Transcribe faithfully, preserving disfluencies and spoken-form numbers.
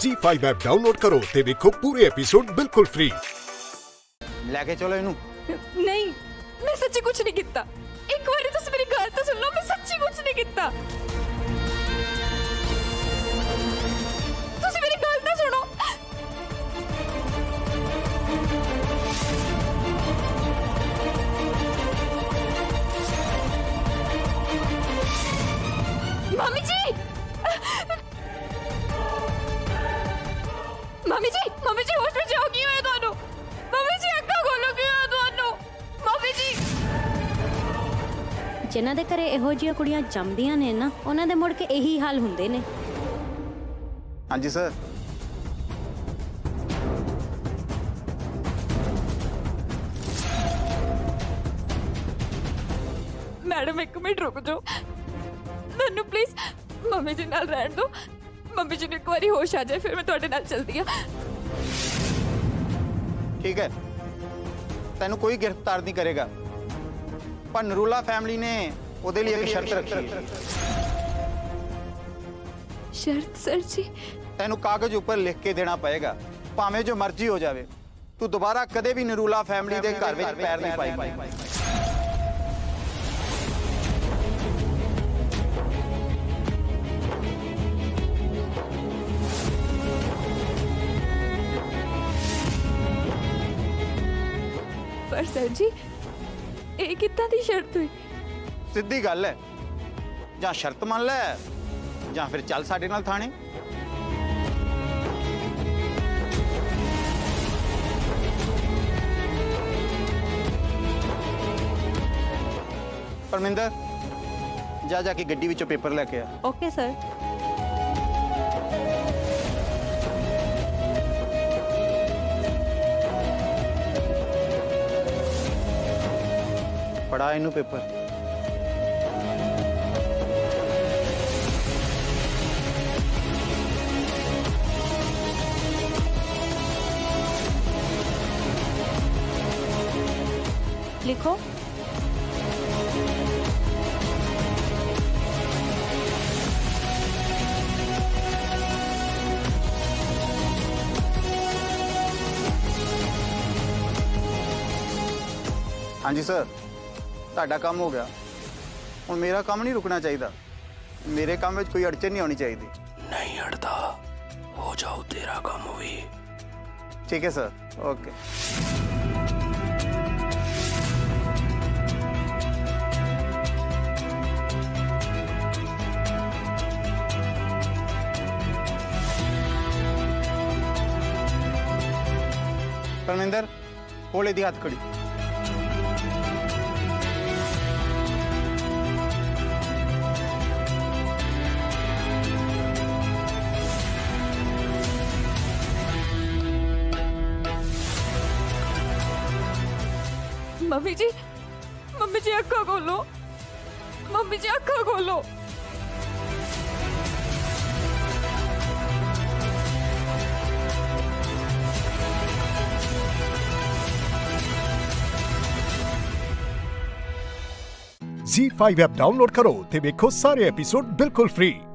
ज़ी five app download करो ते देखो पूरे एपिसोड बिल्कुल फ्री। लेके चलो इनू। नहीं, मैं सच्ची कुछ नहीं किता। एक बार तो मेरी गल तो सुन लो, मैं सच्ची कुछ नहीं किता। तुसी मेरी गल ना सुनो। मामी जी, मामी जी, मामी जी होश में जाओगी मैं दोनों। मामी जी अक्का खोलोगी मैं दोनों। मामी जी जिन्हां दे घरे इहो जिहियां कुड़ियां जमदियां ने ना, उन्हां दे मुड़ के यही हाल हुंदे ने। हां जी सर। मैडम एक मिनट रुक जाओ। नन्नू प्लीज मम्मी जी नाल रहन दो। मम्मी जी ने एक बार होश आ जाए फिर मैं थोड़े नाल चलती हूं। ठीक है, तेन कोई गिरफ्तार नहीं करेगा, पर नरूला फैमिली ने ओदे लिए एक शर्त रखी है। शर्त सर जी? तेन कागज ऊपर लिख के देना पड़ेगा, भावे जो मर्जी हो जाए, तू दोबारा कदे भी नरूला फैमिली के घर में पैर नहीं पाएगी। पर सर जी ये कितना दी शर्त हुई? सीधी गल है, जा शर्त मान ले जा फिर चल साडे नाल थाने। परमिंदर जा जा के गड्डी विचों पेपर लेके आ। Okay sir. पढ़ा इनू पेपर। लिखो। हाँ जी सर, ताड़ा काम हो गया। और मेरा काम नहीं रुकना चाहिए, मेरे काम में कोई अड़चन नहीं आनी चाहिए। नहीं अड़ता, हो जाओ तेरा काम भी। ठीक है सर, ओके। परमिंदर होले दी हाथ खड़ी। मम्मी जी, मम्मी जी अक्खा खोलो। मम्मी जी अक्खा खोलो। ज़ी फ़ाइव ऐप डाउनलोड करो ते देखो सारे एपिसोड बिल्कुल फ्री।